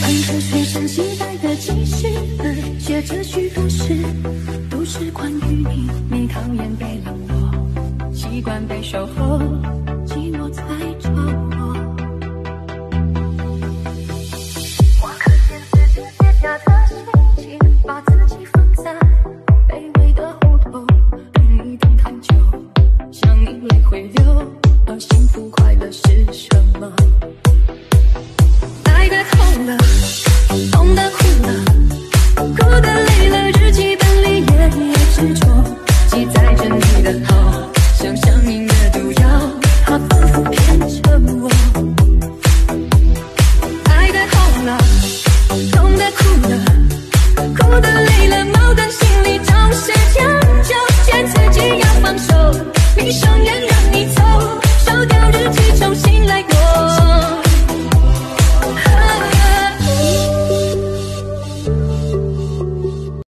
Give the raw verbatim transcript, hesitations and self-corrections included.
满城学生期待的惊喜的写着许多事，都是关于你。你讨厌被冷落，习惯被守候，寂寞在抽我。我可见自己卸下的心情，把自己放在卑微的后头，跟你等太久，想你泪会流，而幸福快乐是什么？ 痛了。